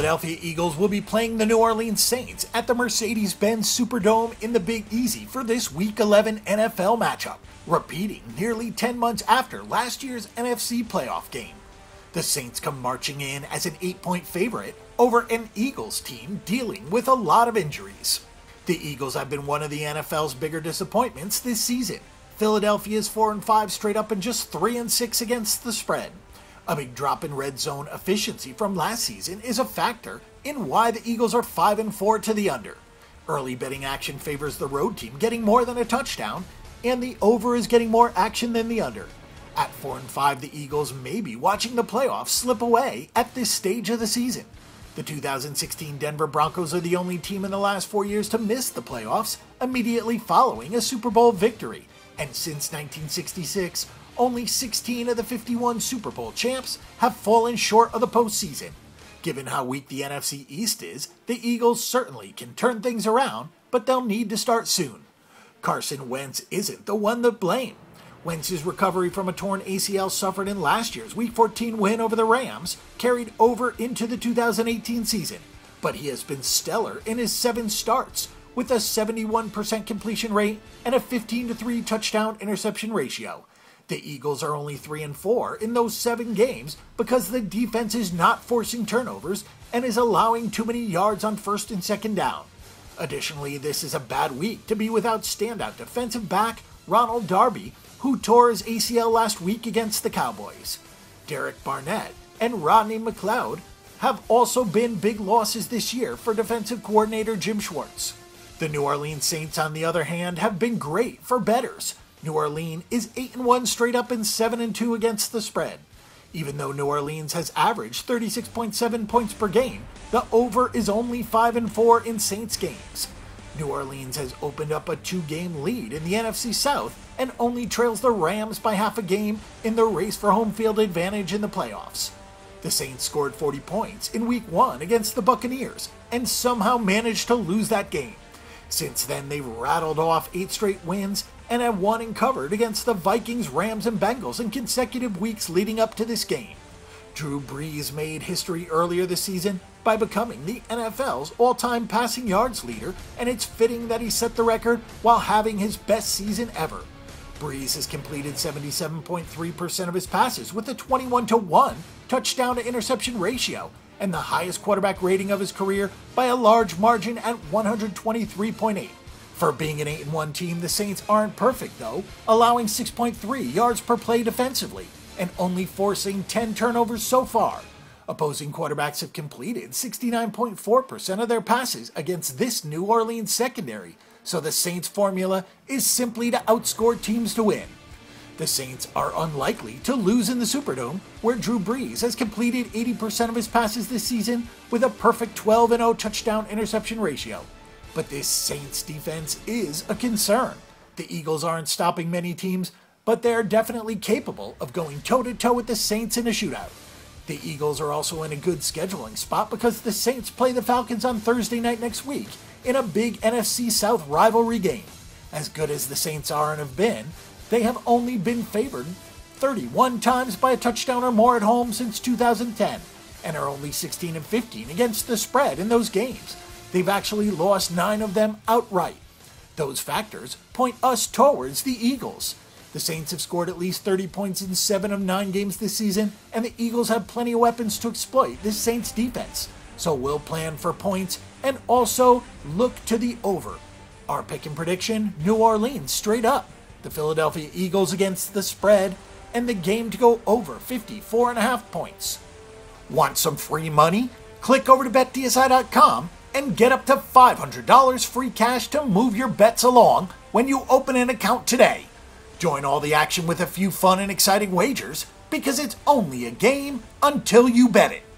Philadelphia Eagles will be playing the New Orleans Saints at the Mercedes-Benz Superdome in the Big Easy for this Week 11 NFL matchup, repeating nearly 10 months after last year's NFC playoff game. The Saints come marching in as an 8-point favorite over an Eagles team dealing with a lot of injuries. The Eagles have been one of the NFL's bigger disappointments this season. Philadelphia is 4-5 straight up and just 3-6 against the spread. A big drop in red zone efficiency from last season is a factor in why the Eagles are 5-4 to the under. Early betting action favors the road team getting more than a touchdown, and the over is getting more action than the under. At 4-5, the Eagles may be watching the playoffs slip away at this stage of the season. The 2016 Denver Broncos are the only team in the last 4 years to miss the playoffs immediately following a Super Bowl victory, and since 1966, only 16 of the 51 Super Bowl champs have fallen short of the postseason. Given how weak the NFC East is, the Eagles certainly can turn things around, but they'll need to start soon. Carson Wentz isn't the one to blame. Wentz's recovery from a torn ACL suffered in last year's Week 14 win over the Rams carried over into the 2018 season, but he has been stellar in his 7 starts with a 71% completion rate and a 15-3 touchdown-interception ratio. The Eagles are only 3-4 in those 7 games because the defense is not forcing turnovers and is allowing too many yards on first and second down. Additionally, this is a bad week to be without standout defensive back Ronald Darby, who tore his ACL last week against the Cowboys. Derek Barnett and Rodney McLeod have also been big losses this year for defensive coordinator Jim Schwartz. The New Orleans Saints, on the other hand, have been great for bettors. New Orleans is 8-1 straight up and 7-2 against the spread. Even though New Orleans has averaged 36.7 points per game, the over is only 5-4 in Saints games. New Orleans has opened up a 2-game lead in the NFC South and only trails the Rams by half a game in the race for home field advantage in the playoffs. The Saints scored 40 points in Week 1 against the Buccaneers and somehow managed to lose that game. Since then, they've rattled off 8 straight wins and have won and covered against the Vikings, Rams, and Bengals in consecutive weeks leading up to this game. Drew Brees made history earlier this season by becoming the NFL's all-time passing yards leader, and it's fitting that he set the record while having his best season ever. Brees has completed 77.3% of his passes with a 21-1 touchdown-to-interception ratio, and the highest quarterback rating of his career by a large margin at 123.8. For being an 8-1 team, the Saints aren't perfect though, allowing 6.3 yards per play defensively and only forcing 10 turnovers so far. Opposing quarterbacks have completed 69.4% of their passes against this New Orleans secondary, so the Saints' formula is simply to outscore teams to win. The Saints are unlikely to lose in the Superdome, where Drew Brees has completed 80% of his passes this season with a perfect 12-0 touchdown-interception ratio. But this Saints defense is a concern. The Eagles aren't stopping many teams, but they're definitely capable of going toe-to-toe with the Saints in a shootout. The Eagles are also in a good scheduling spot because the Saints play the Falcons on Thursday night next week in a big NFC South rivalry game. As good as the Saints are and have been, they have only been favored 31 times by a touchdown or more at home since 2010, and are only 16-15 against the spread in those games. They've actually lost 9 of them outright. Those factors point us towards the Eagles. The Saints have scored at least 30 points in 7 of 9 games this season, and the Eagles have plenty of weapons to exploit this Saints defense. So we'll plan for points and also look to the over. Our pick and prediction, New Orleans straight up, the Philadelphia Eagles against the spread, and the game to go over 54.5 points. Want some free money? Click over to betdsi.com and get up to $500 free cash to move your bets along when you open an account today. Join all the action with a few fun and exciting wagers, because it's only a game until you bet it.